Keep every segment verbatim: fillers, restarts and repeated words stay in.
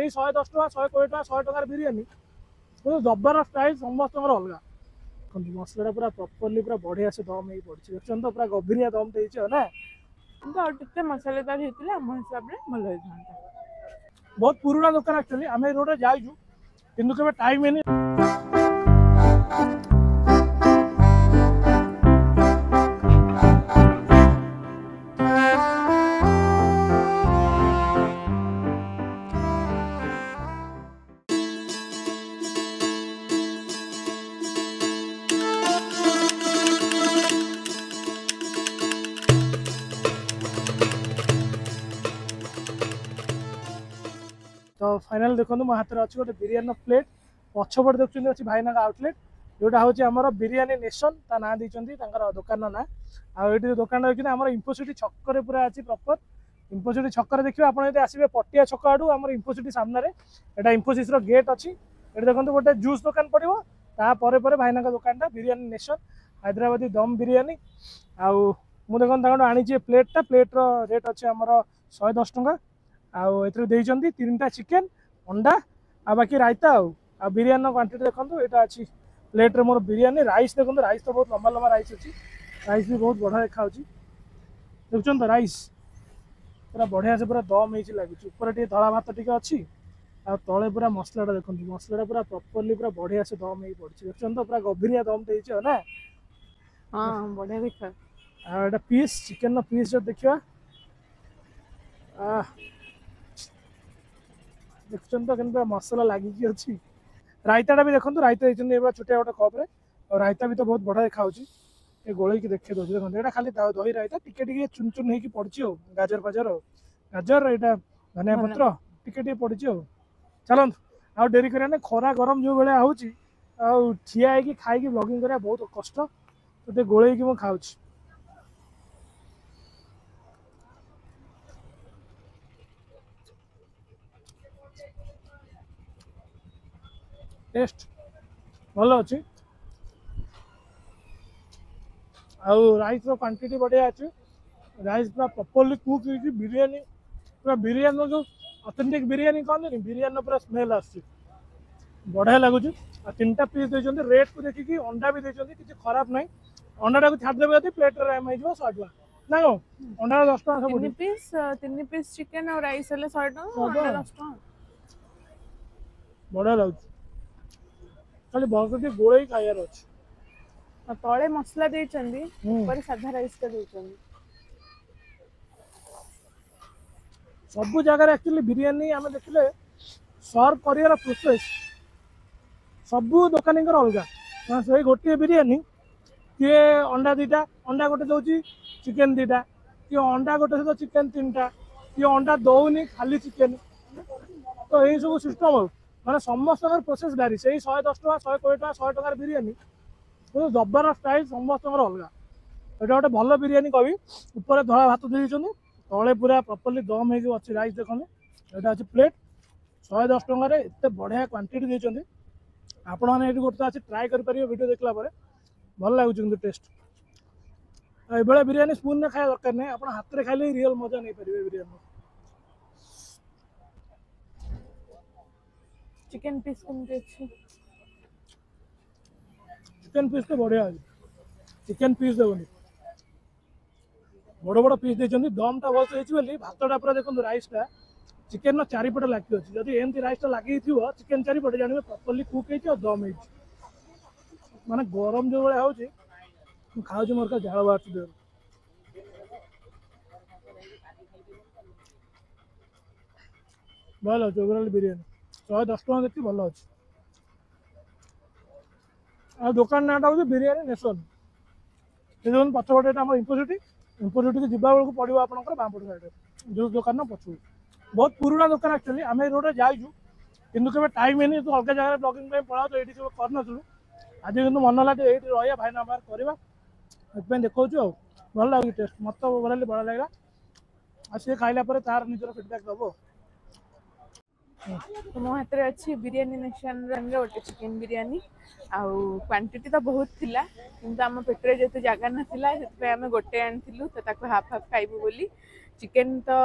से शहे दस टाँग शहे कोड़े टाँग शहे टकर बिरीयी जबर प्राइस समस्त अलग देखो मसला पूरा प्रॉपर्ली पूरा बढ़िया से दम हो पड़ी देखते तो पूरा गभीरिया दम देना तो मसालेदार होता आम हिसाब से भल होता बहुत पुराना दुकान एक्चुअली आम रोड जाइजु किंतु केबे टाइम है तो फाइनल देखो मो हाथ में अच्छे गोटे बिरियानी प्लेट पछपटे देखते अच्छे भाईना आउटलेट जोटा हूँ आम बिरियानी नेशन ता ना देती दुकान ना आठ जो दुकान रही है आम इन्फोसिटी छक्कर पूरा अच्छी प्रपर इन्फोसिटी छक्कर देखिए आपड़ आसवे पटिया छक आड़ आम इन्फोसिटी सामने इन्फोसिस गेट अच्छी ये देखो गोटे जूस दुकान पड़ो तापर पर भाईना दुकानटा बिरियानी नेशन हैदराबादी दम बिरियानी आखिर आनी प्लेटा प्लेट्र रेट अच्छे आम शहे दस टका आउे तीन टा चिकेन अंडा आ बाकी रायता बिरियानी क्वांटिटी देखो यहाँ अच्छी प्लेट रे मोर बिरियानी राइस देखो राइस तो बहुत लंबा लंबा राइस अच्छी राइस भी बहुत बढ़िया देखा देखुन तो राइस पूरा बढ़िया से पूरा दम हो लगे ऊपर टे धला भात टे अच्छी तले पूरा मसलाटा देखो मसलाटा पूरा प्रॉपर्ली पूरा बढ़िया से दम हो पड़ी देखुन तो पूरा गभीरिया दम देना ना हाँ बढ़िया देखा पीस चिकेन पीस जो देखा देखुन तो कितना मसला लगिकी अच्छी रायताटा भी देखो रायता देखते छोटिया गोटे कप्रे और रायता भी तो बहुत बढ़िया देखा ये गोल की देखे दौर देखो यहाँ खाली दही रायता टे चुन चुन हो पड़ी हो गाजर फाजर हो गाजर यहाँ धनिया पत्र टे पड़ी हो चलत आ डेरी करा खरा गरम जो भाया हो ठिया हो खाई ब्लॉगिंग करा बहुत कष्ट तो टे गोल मुझे खाऊँ टेस्ट भल अच्छी राइस क्वांटिटी बढ़िया अच्छे राइस पूरा प्रॉपर्ली कुक हो बिरयानी पूरा बिरयानी जो ऑथेंटिक बिरयानी कहते बिरयानी पूरा स्मेल बढ़िया लगुच तीन टा पीस देखते रेट को देखिकी अंडा भी देखते किसी खराब ना अंडाटा छाड़देवे प्लेट हो शहे टाँग ना कौन अंडा दस टाँग सब पीस तीन पीस चिकेन और राइस है शहे टाँग दस टाँग बढ़िया लगुच खाली बहुत गोल खाइबार अच्छे तले मसला पर साधा राइस सब जगह एक्चुअली बिरयानी आम देखिले सर्व कर प्रोसेस सब दुकानी अलग से गोटे बिरयानी किए अंडा दीटा अंडा गोटे दौर चिकेन दीटा किए अंडा गोटे सहित चिकेन तीन टा किए अंडा दौनी खाली चिकेन तो यही सब सिस्टम हो मैं समस्त प्रोसेस भारी से शहे दस टाँग शहे कोड़े टाँग शहे टकर बिरीयी जबर प्राइस समस्त अलग ये गोटे भल बिरीयी कह उपर धला भात दे तले पूरा प्रॉपर्ली दम हो राइस देखो यहाँ अच्छे प्लेट शहे दस टकर एत बढ़िया क्वांटिटी देते आपण मैंने गोटे अच्छे ट्राए करेंगे भिडियो देखला भल लगुच टेस्ट ये बिरीयी स्पून खाया दरकार नहीं आप हाथ में खाइले रियल मजा नहीं पारे बिरीयी चिकेन पीस चिकेन पीस तो बढ़िया चिकेन पीस देवनी बड़ बड़ पीस देम टा बहुत होती भातटा पूरा देखो रईसटा चिकेन चारिपट लगे अच्छी जब एमती रईसटा लगे चिकेन चारिपटे जानवे प्रॉपर्ली कुक हो दम हो माने गरम जो भाया हो खाऊ मोर का झाड़ बाहर देह भल ओवरऑल बिरयानी शहे दस टाँग देखिए भल अच्छे आ दुकान नाटा हूँ बिरियानी नेशन ये देखते पछपटे आम इन्फोसिटी इन्फोसिटी की जावा बेलू पड़ो आपंकर बामपट साइड जो दुकान पछू बहुत पुराना दुकान एक्चुअली आम रोड जाइजु कितु के टाइम है तो अलग जगह ब्लगिंग पलाओ तो ये सब करूँ आज कितना मन है ये रहा भाई ना बाहर करवाई देखा भल लगे टेस्ट मत बड़ी भल लगे आ सी खाइला तार निजर फिडबैक दब मो हाथ में अच्छी बिरयानी नेशन गोटे चिकेन बिरयानी आउ क्वांटिटी तो बहुत थिला किंतु आम पेटर जो जगह नाला आम गोटे आनी तो ताको हाफ हाफ खाइबू बोली चिकेन तो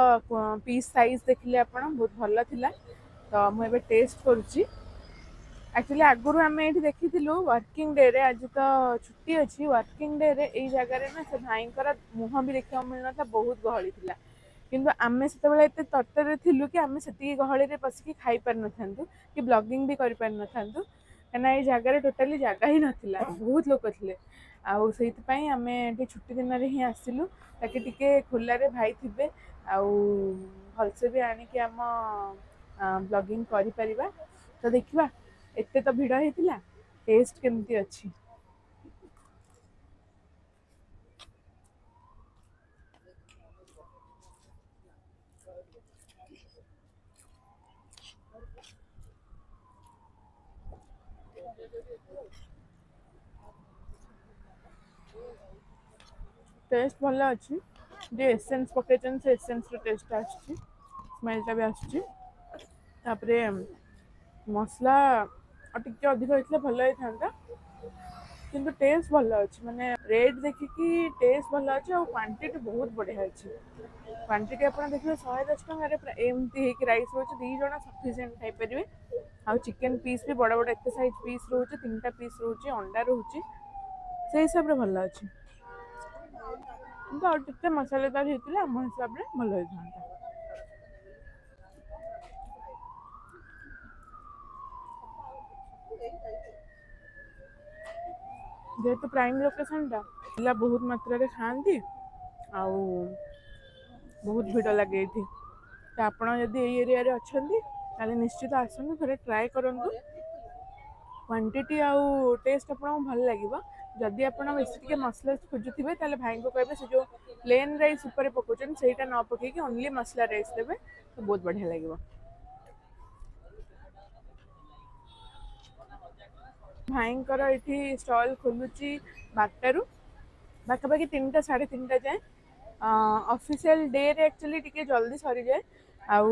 पीस साइज देखिले आपन बहुत भल थिला। तो मुझे टेस्ट करचुअली आगुरी आम ये देखी वर्किंग डे रे आज तो छुट्टी अच्छी वर्किंग डे रे ये जगार ना से भाई मुह भी देखा मिल ना बहुत गहली था किंतु आम से एत तटर कि आम से गहली में पशिकी खाई पार न था कि ब्लॉगिंग भी करपार था कहीं ये जगार टोटाली जगह ही नाला बहुत लोक थे आई आम छुट्टी दिन में ही आसलु ताकि टिके खोलें भाई थे आलसे भी आम ब्लॉगिंग करिपरिबा तो देखिबा एते तो भिड़ होता टेस्ट केमती अच्छी टेस्ट भल अच्छी जो एसेन्स पकईन से एसेन्स टेस्ट आसमेलटा भी आसपे मसला टी अधिक होता भल होता कि टेस्ट भल अच्छे मैंने रेट देखिकी टेस्ट भल अच्छे और क्वांटिटी बहुत बढ़िया अच्छी क्वांटिटी आपड़ा देखिए शहे दस टकर पूरा एमती रईस रोचे दी जन सफिसीयंट खाईपर आ चिकेन पीस भी बड़ बड़ एत सैज पीस रोचे तीन टा पीस रोचे अंडा रोचे से हिसाब से भल अच्छे और टे मसालेदार होता आम हिसाब से भल होता जेहतु प्राइम लोकेशन टा पा बहुत मात्रा रे खाती आउ बहुत भिड़ लगे थी तो आपड़ जदि एरिया रे अच्छा ताले निश्चित आसतु थे ट्राए करूँ क्वांटिटी आउ टेस्ट आपको भल लगे जदि आपड़ बेस मसला खोजुवे ताले भाई को कहे से जो प्लेन राइस उपर पकाउन से न पकईक ओनली मसला राइस देवे तो बहुत बढ़िया लगे भाईंकर ये स्टल खोलुची बारटू पाखापाखि तीन टा साढ़े तीन टा जाए ऑफिशियल डे रे एक्चुअली टी जल्दी सरी जाए आउ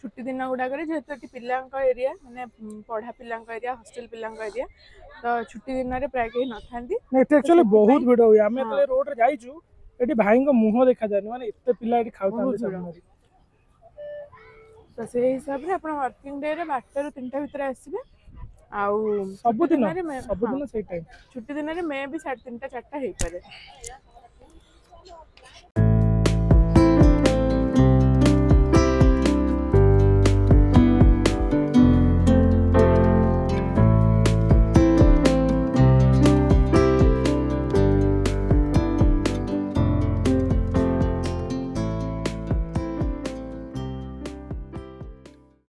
छुट्टी दिन गुड़ाक जेहेतु ये पिला एरिया मैंने पढ़ा पिला एरिया हॉस्टल पिला एरिया तो छुट्टी दिन में प्राय कहीं न था एक्चुअली बहुत भिड़ हुए आम रोड जाइचु ये भाई मुह देखा जाए मैंने ये पिला खाऊ तो से हिसाब से आप वर्किंग डे बारटू तीन टा भर आसबे आउ सब दिन सब दिन सही टाइम छुट्टी दिन में भी साढ़े तीन टा चार टा हो पाए।